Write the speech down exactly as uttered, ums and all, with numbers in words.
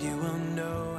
you will know.